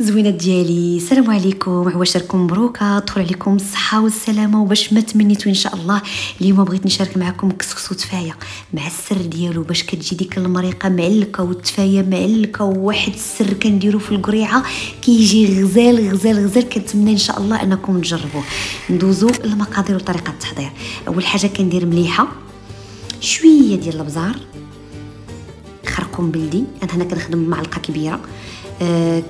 زوينات ديالي، السلام عليكم. عواشركم مبروكه، طول عليكم الصحه والسلامه. وباش ما تمنيتو ان شاء الله، اليوم بغيت نشارك معكم كسكسو تفايه مع السر ديالو باش كتجي ديك المريقه معلكه والتفايه معلكه. وواحد السر كنديرو في القريعه كيجي غزال غزال غزال. كنتمنى ان شاء الله انكم تجربوه. ندوزو المقادير وطريقه التحضير. اول حاجه كندير مليحه، شويه ديال البزار، خرقوم بلدي. انا هنا كنخدم معلقه كبيره،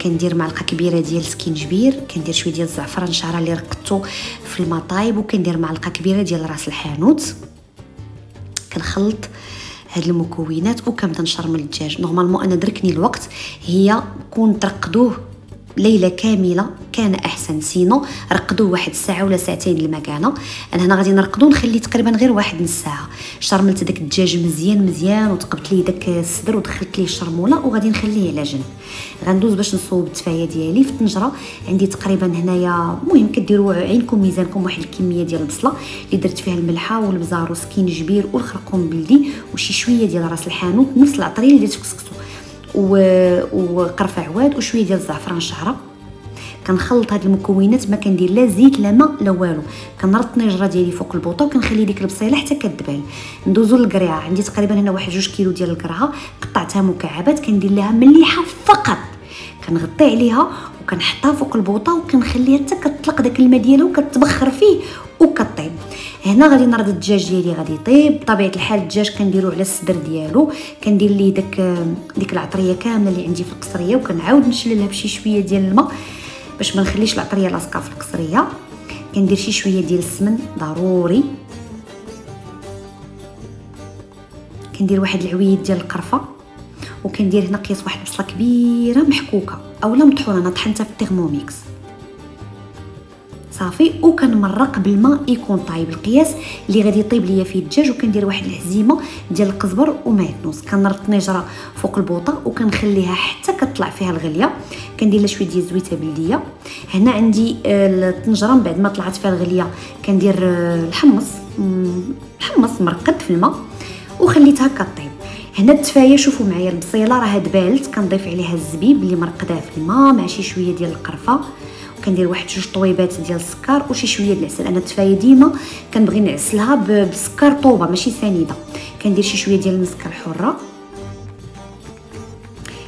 كندير معلقه كبيره ديال السكينجبير، كندير شويه ديال الزعفران شعره اللي رقدته في المطايب، وكندير معلقه كبيره ديال راس الحانوت. كنخلط هاد المكونات وكنبدا نشرمل الدجاج. نورمالمون انا دركني الوقت، هي كون ترقدوه ليله كامله كان احسن، سينو رقدوه واحد الساعه ولا ساعتين المكانه. انا هنا غادي نرقدو نخلي تقريبا غير واحد نص ساعه. شرملت داك الدجاج مزيان مزيان وتقبت ليه داك الصدر ودخلت ليه الشرموله، وغادي نخليه على جنب. غندوز باش نصوب التفايه ديالي في الطنجره. عندي تقريبا هنايا، المهم كديروا عينكم ميزانكم، واحد الكميه ديال البصله اللي درت فيها الملحه والبزار والسكينجبير والخرقوم بلدي وشي شويه ديال راس الحانوت، نفس العطريه اللي درت في كسكسو، وقرفه عواد وشويه ديال الزعفران شعره. كنخلط هاد المكونات، ما كندير لا زيت لا ماء لا والو. كنرط الطنجره ديالي فوق البوطه وكنخلي ديك البصيله حتى كدبان. ندوزو للقريعه. عندي تقريبا هنا واحد 2 كيلو ديال القرعه، قطعتها مكعبات. كندير لها مليحه فقط، كنغطي عليها وكنحطها فوق البوطه وكنخليها حتى كتطلق داك الماء ديالها وكتبخر فيه وكطيب. هنا غادي نرد الدجاج ديالي غادي يطيب. بطبيعه الحال الدجاج كنديرو على الصدر ديالو، كندير ليه ديك العطريه كامله اللي عندي في القصريه، وكنعاود نشللها بشي شويه ديال الماء باش ما نخليش العطريه لاصقه في القصريه. كندير شي شويه ديال السمن ضروري، كندير واحد العويد ديال القرفه، وكندير هنا قياس واحد البصله كبيره محكوكه اولا مطحونه، انا طحنتها في الترموميكس صافي. وكنمرق بالماء يكون طايب، القياس اللي غادي يطيب ليا فيه الدجاج. وكندير واحد الهزيمه ديال القزبر ومعدنوس. كنرد الطنجره فوق البوطه وكنخليها حتى كطلع فيها الغليه. كندير لها شويه ديال الزويته بلديه. هنا عندي الطنجره من بعد ما طلعت فيها الغليه كندير الحمص مرقد في الماء وخليتها كطيب. هنا التفايه شوفوا معايا البصيله راه دبالت، كنضيف عليها الزبيب اللي مرقداه في الماء مع شي شويه ديال القرفه، كندير واحد 2 طويبات ديال السكر وشي شويه ديال العسل. انا التفايه ديما كنبغي نعسلها بالسكر طوبه ماشي سنيده. كندير شي شويه ديال المسكه الحره،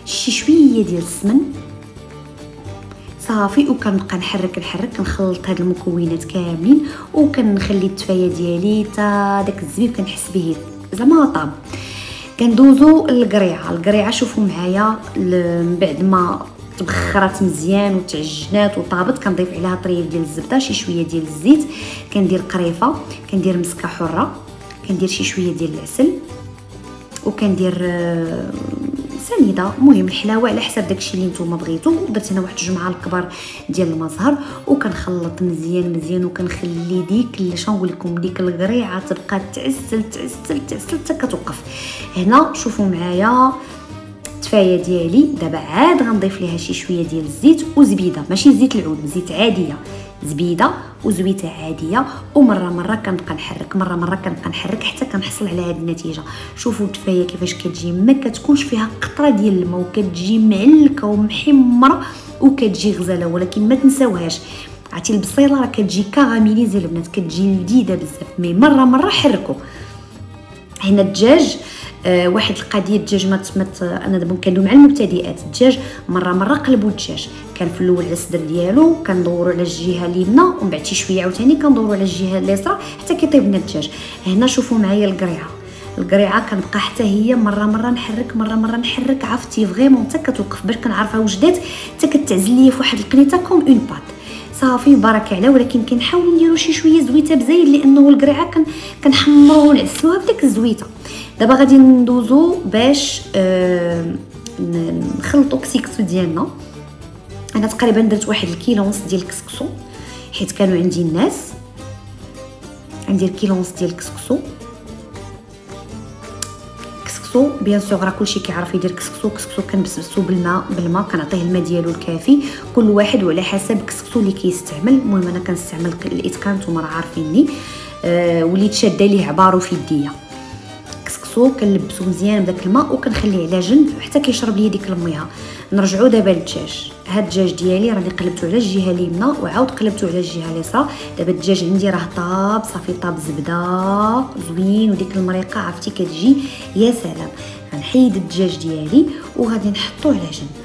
شي شويه ديال السمن صافي. وكنبقى نحرك كنخلط هاد المكونات كاملين وكنخلي التفايه ديالي تا داك الزبيب كنحس به زعما طاب. كندوزو للقريعه. القريعه شوفوا معايا من بعد ما تبخرات مزيان وتعجنات وطابت، كنضيف عليها طريف ديال الزبده، شي شويه ديال الزيت، كندير قريفه، كندير مسكه حره، كندير شي شويه ديال العسل، وكندير سنيده. المهم الحلاوه على حسب داكشي اللي نتوما بغيتو. درت هنا واحد الجمعه الكبار ديال المزهر وكنخلط مزيان مزيان، وكنخلي ديك اللي شنقول لكم ديك القريعه تبقى تعسل تعسل تعسل حتى كتوقف. هنا شوفوا معايا التفايه ديالي دابا عاد غنضيف ليها شي شويه ديال الزيت وزبيده، ماشي زيت العود، زيت عاديه، زبيده وزويته عاديه. ومره مره كنبقى نحرك، مره مره كنبقى نحرك حتى كنحصل على هاد النتيجه. شوفوا التفايه كيفاش كتجي، ما كتكونش فيها قطره ديال الماء، وكتجي معلكه ومحمره وكتجي غزاله. ولكن ما تنساوهاش عطي البصيله راه كتجي كاراميليزي البنات، كتجي لذيذه بزاف. مي مره مره حركوا. هنا الدجاج واحد القضيه، الدجاج انا دابا كندوي مع المبتدئات. الدجاج مره قلبوا الدجاج، كان في الاول على الصدر ديالو كندوروا على الجهه اليمنى ومن بعد شي شويه عاوتاني كندوروا على الجهه اليسرى حتى كيطيب لنا الدجاج. هنا شوفوا معايا القريعه كنبقى حتى هي مره نحرك، مره نحرك، عرفتي فريمون حتى كتوقف باش كنعرفها واش دات، حتى كتعزل ليا في واحد القنيته كوم اون بات صافي بركه على. ولكن كنحاولوا نديروا شي شويه زويته بزايد، لانه القريعه كنحمروها ونعسلوها بديك الزويته. دابا غادي ندوزو باش نخلطو كسكسو ديالنا. انا تقريبا درت واحد الكيلو ونص ديال الكسكسو، حيت كانوا عندي الناس. غندير كيلو ونص ديال الكسكسو. كسكسو بيان سور راه كلشي كيعرف يدير كسكسو. كسكسو كنبسبسو بالماء كنعطيه الماء ديالو الكافي، كل واحد وعلى حسب كسكسو اللي كيستعمل. المهم انا كنستعمل الاتقان، نتوما راه عارفيني وليت شاده ليه عبارو في يديا. كنلبسو مزيان بداك الماء وكنخليه على جنب حتى كيشرب ليا ديك المياه. نرجعو دابا للدجاج. هاد الدجاج ديالي راني قلبته على الجهه اليمنى وعاود قلبته على الجهه اليسرى. دابا الدجاج عندي راه طاب صافي، طاب زبده زوين، وديك المريقه عرفتي كتجي، يا سلام. غنحيد الدجاج ديالي وغادي نحطوه على جنب.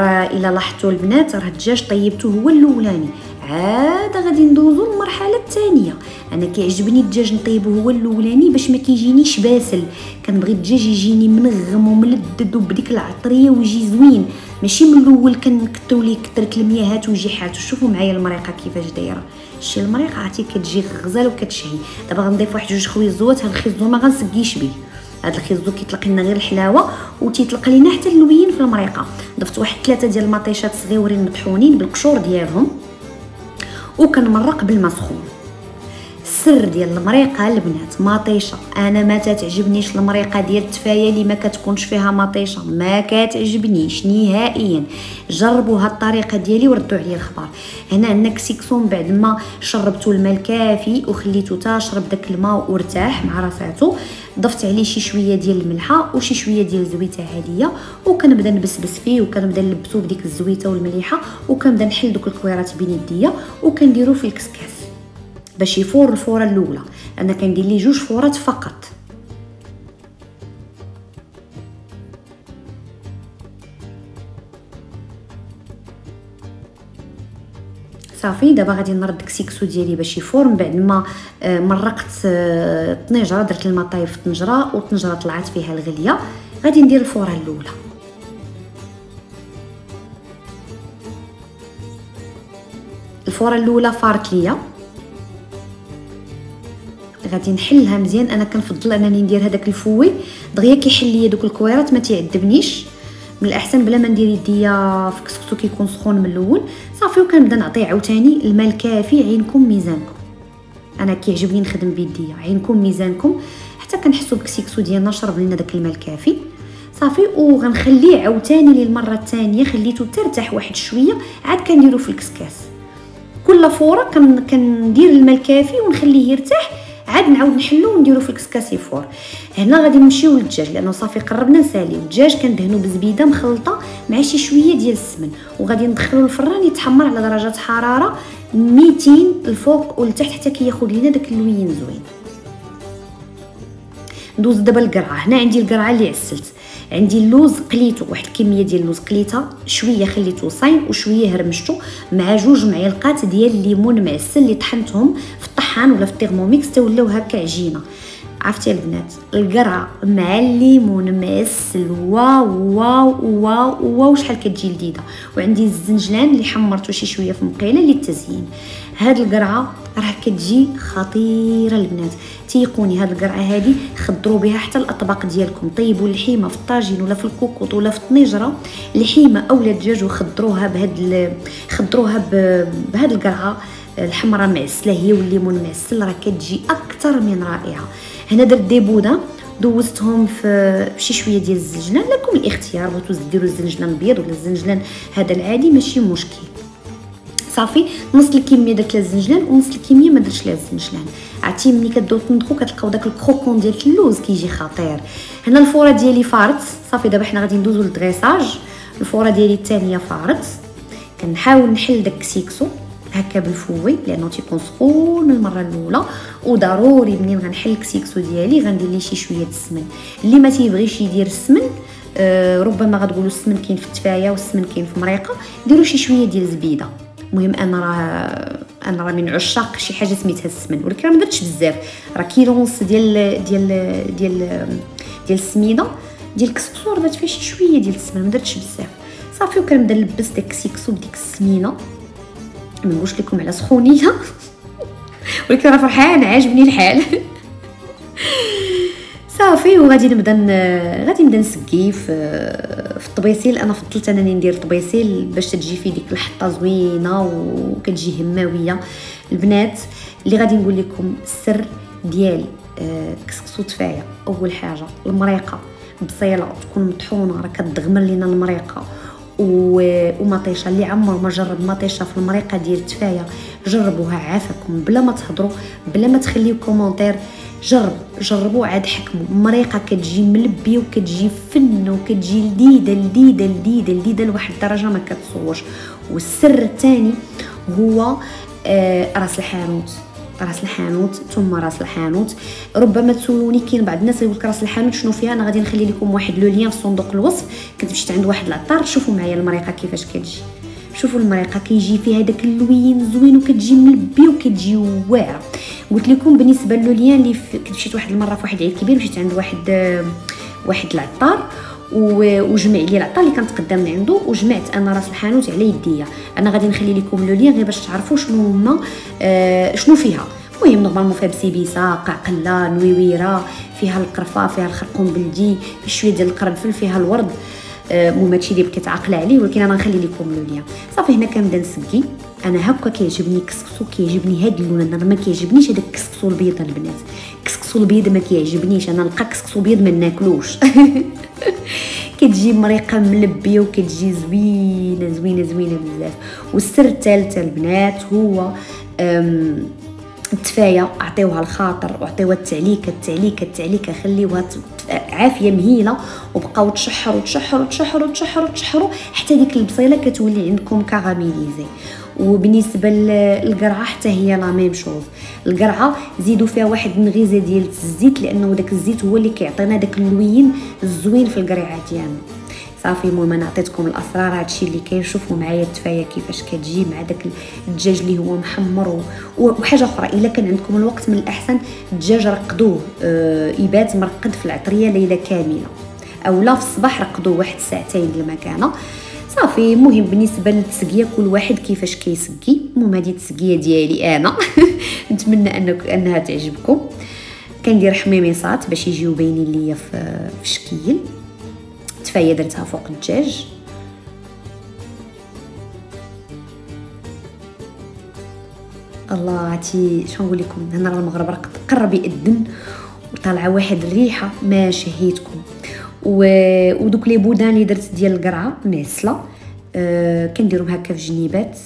راه الا لاحظتوا البنات راه الدجاج طيبته هو الاولاني، عاد غادي ندوزو للمرحله الثانيه. انا كيعجبني الدجاج نطيبه هو الاولاني باش ما كيجينيش باسل، كنبغي الدجاج يجيني منغم وملدد وبديك العطريه ويجي زوين، ماشي من الاول كنكثروا ليه كثرت المياهات وجيحات. شوفوا معايا المريقه كيفاش دايره، شتي المريقه عرفتي كتجي غزاله وكتشهي. دابا غنضيف واحد جوج خويزوات، هاد الخيزو ما غنسقيش به، هاد الخيزو كيطلق لنا غير الحلاوه وتيطلق لينا حتى اللوين في المريقه. ضفت واحد 3 ديال المطيشات صغيورين مطحونين بالقشور ديالهم وكنمرق بالماء سخون. السر ديال المريقه البنات مطيشه، انا ما تعجبنيش المريقه ديال التفايه اللي ما كتكونش فيها مطيشه، ما كتعجبنيش نهائيا. جربوا هاد الطريقه ديالي وردوا عليا الخبر. هنا عندنا كسكسو من بعد ما شربته الماء الكافي وخليته تا شرب داك الماء وارتاح مع راساتو، ضفت عليه شي شويه ديال الملحه وشي شويه ديال الزويته عاديه، وكنبدا نبسبس فيه وكنبدا نلبسو بديك الزويته والمليحه، وكنبدا نحل دوك الكويرات بين يديا وكنديرو في الكسكاس باش يفور الفوره الاولى. انا كندير ليه جوج فورات فقط. صافي دابا غادي نرد كسكسو ديالي باش يفور. من بعد ما مرقت الطنجره، درت الماء طايب في الطنجره والطنجره طلعت فيها الغليه، غادي ندير الفوره الاولى. الفوره الاولى فارت ليا، غادي نحلها مزيان. انا كنفضل انني ندير هذاك الفوي دغيا كيحل ليا دوك الكويرات، ما تعذبنيش، من الاحسن بلا ما ندير يديا في كسكسو كيكون سخون من الاول. صافي وكنبدا نعطيه عاوتاني الماء الكافي، عينكم ميزانكم، انا كيعجبني نخدم بيديا، عينكم ميزانكم، حتى كنحسوا بكسكسو ديالنا شرب لنا داك الماء الكافي. صافي وغنخليه عاوتاني للمره الثانيه، خليته ترتاح واحد شويه، عاد كنديرو في الكسكاس. كل فوره كندير الماء الكافي ونخليه يرتاح، عاد نعاود نحلو ونديرو في الكسكاس يفور. هنا غادي نمشيو للدجاج لانه صافي قربنا نساليو. الدجاج كندهنو بزبيده مخلطه مع شي شويه ديال السمن، وغادي ندخلو الفران يتحمر على درجه حراره 200 الفوق والتحت حتى كياخد لينا داك اللوين زوين. ندوز دابا القرعه. هنا عندي القرعه اللي عسلت، عندي اللوز قليته، واحد الكميه ديال اللوز قليتها شويه، خليته صاين وشويه هرمشته مع جوج معلقات ديال الليمون معسل اللي طحنتهم في الطحان ولا في التيرموميكس تا ولاو هكا عجينه. عرفتي البنات القرعه مع الليمون معسل، واو واو واو واو شحال كتجي لذيذه. وعندي الزنجلان اللي حمرته شي شويه في مقيله للتزيين. هاد القرعه راه كتجي خطيره البنات، تيقوني هاد القرعه هادي خضروا بها حتى الاطباق ديالكم. طيبوا اللحيمه في الطاجين ولا في الكوكوط ولا في الطنجره، لحيمه اولا الدجاج، وخضروها بهاد القرعه الحمراء معسله هي والليمون معسل، راه كتجي اكثر من رائعه. هنا درت دي بودا دوزتهم في شي شويه ديال الزنجلان، لكم الاختيار بغيتو ديروا الزنجلان الابيض ولا الزنجلان هذا العادي ماشي مشكل. صافي نص الكميه درت لها الزنجلان ونص الكميه ما درتش لها الزنجلان. عرفتي ملي كدوز تندخو كتلقاو داك الكروكون ديال اللوز كيجي خطير. هنا الفوره ديالي فارت، صافي دابا حنا غادي ندوزو للدريساج. الفوره ديالي الثانيه فارت، كنحاول نحل داك السيكسو هكا بالفوي لانه تيكون سخون من المره الاولى، وضروري منين غنحل الكسكسو ديالي غندير ليه شي شويه السمن. اللي ما تيبغيش يدير السمن ربما غتقولوا السمن كاين في التفايه والسمن كاين في المريقه، ديروا شي شويه ديال الزبيده. المهم انا راه من عشاق شي حاجه سميتها السمن، ولكن ما درتش بزاف، راه كيلو ونص ديال ديال ديال ديال السميده ديال الكسكسو درت فيه شي شويه ديال السمن، ما درتش بزاف. صافي وكنبدا نلبس داك الكسكسو بديك السمينه، ما نقولش لكم على سخونيه ولكن راه فرحان عاجبني الحال. صافي وغادي نبدا نسقي في الطبيسيل. انا فضلت انني ندير الطبيسيل باش تجي فيه ديك الحطه زوينه وكتجي هماويه. البنات اللي غادي نقول لكم السر ديال كسكسو تفايه، اول حاجه المريقه بصيله تكون مطحونه، راه كتغمر لينا المريقه، ومطيشه اللي عمر ما جرب مطيشه في المريقه ديال التفايه جربوها عافاكم، بلا ما تهضروا بلا ما تخليو كومونتير، جربوا عاد حكموا. المريقه كتجي ملبيه وكتجي فن وكتجي لذيذه لذيذه لذيذه لذيذه لواحد الدرجه ما كتصورش. والسر الثاني هو راس الحانوت، راس الحانوت ثم راس الحانوت. ربما تسولوني، كاين بعض الناس يقول لك راس الحانوت شنو فيها، انا غادي نخلي لكم واحد لو لين في صندوق الوصف. كنت مشيت عند واحد العطار، شوفوا معايا المريقه كيفاش كتجي، شوفوا المريقه كيجي فيها داك اللوين زوين وكتجي ملبي وكتجي واعره. قلت لكم بالنسبه للوليان اللي كنت مشيت واحد المره في واحد عيد كبير، مشيت عند واحد العطار وجمع لي العطار اللي كانت قدامنا عنده، وجمعت انا راس الحانوت على يديا. انا غادي نخلي لكم لوليان غير باش تعرفوا شنو هما شنو فيها. المهم نورمالمون فيها بسيبيسه، قعقله، نويويره، فيها القرفه، فيها الخرقوم بلدي، شويه ديال القرنفل، فيها الورد. المهم هادشي اللي بقيت عاقله عليه، ولكن انا غنخلي لكم لوليان. صافي هنا كنبدا نسقي. انا هكا كيعجبني كسكسو، كيعجبني هاد اللون. انا ما كيعجبنيش هذاك الكسكسو البيض البنات، الكسكسو البيض ما كيعجبنيش. انا نلقى كسكسو بيض ما ناكلوش. كتجي مريقه ملبيه وكتجي زوينه زوينه زوينه بزاف. والسر الثالث البنات هو التفايه. اعطيوها الخاطر واعطيوها التعليكه التعليكه التعليكه، خليوها عافيه مهيله، وبقاو تشحروا تشحروا تشحروا تشحروا تشحروا حتى ديك البصيله كتولي عندكم كاراميليزي. وبالنسبه للقرعه حتى هي لا ميم شوز. القرعه زيدوا فيها واحد النغيزه ديال الزيت، لانه داك الزيت هو اللي كيعطينا داك اللوين الزوين في القريعه ديالنا. صافي المهم انا عطيتكم الاسرار، هادشي اللي كاين. شوفوا معايا التفايه كيفاش كتجي مع داك الدجاج اللي هو محمر. وحاجه اخرى، الا كان عندكم الوقت من الاحسن الدجاج رقدوه يبات مرقد في العطريه ليله كامله، اولا في الصباح رقدوه واحد ساعتين للمكانه. صافي المهم بالنسبه للتسقيه كل واحد كيفاش كيسقي. المهم هذه التسقيه ديالي انا. نتمنى انها تعجبكم. كندير حميميصات باش يجيو باينين ليا في الشكل. التفايه درتها فوق الدجاج، الله عتي شنو نقول لكم. هنا راه المغرب راه قرب يأذن وطالعه واحد الريحه ما شهيتكم. ودوك لي بودان اللي درت ديال القرعه معسله كنديرهم هكا في الجنيبات.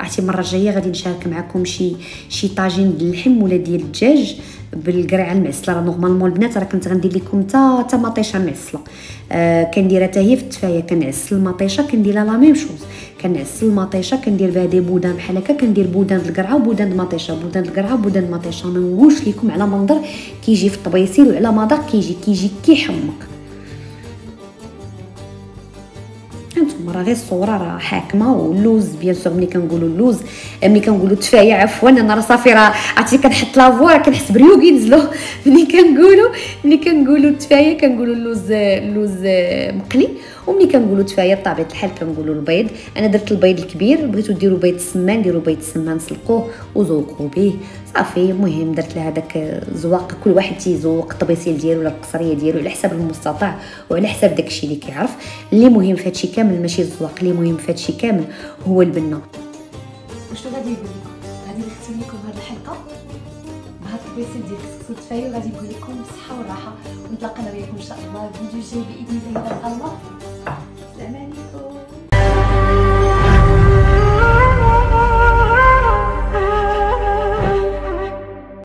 عرفتي المره الجايه غادي نشارك معكم شي طاجين ديال اللحم ولا ديال الدجاج بالقرعه المعسله. راه نورمالمون البنات راه كنت غندير لكم تا مطيشه معسله كنديرها حتى هي في التفايه. كنعسل المطيشه كنديرها لا ميم شوز، كنعسل المطيشه كندير بها دي بودان بحال هكا. كندير بودان القرعه وبودان المطيشه، بودان القرعه وبودان المطيشه. ما نقولش لكم على منظر كيجي في الطبيصير وعلى مذاق كيجي كيحمق. انتم راه غير الصوره راه حاكمه. واللوز بيان سور، ملي كنقولوا اللوز، ملي كنقولوا التفايه عفوا، انا راه صافي راه عرفتي كنحط لافوا راه كنحس بريوق ينزلو. ملي كنقولوا التفايه كنقولوا اللوز مقلي، وملي كنقولوا التفايه بطبيعه الحال كنقولوا البيض. انا درت البيض الكبير، بغيتو ديروا بيض السمان ديروا بيض السمان، سلقوه وزوقوا به. صافي المهم درت لها داك زواق، كل واحد تيزوق الطبيسيل ديالو ولا القصريه ديالو على حساب المستطاع وعلى حساب داكشي اللي كيعرف. اللي مهم في هادشي كامل ماشي الزواق، اللي مهم في هادشي كامل هو البنه. وشنو غادي نقول لكم، غادي نختم لكم هاد الحلقه بهاد الطبيسيل ديال كسكسو تفاية، وغادي نقول لكم بالصحه والراحه، ونتلاقاو انا وياكم ان شاء الله فيديو جاي باذن الله.